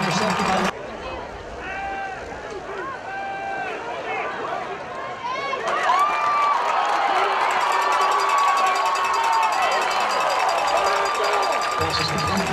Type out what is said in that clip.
intercepted by.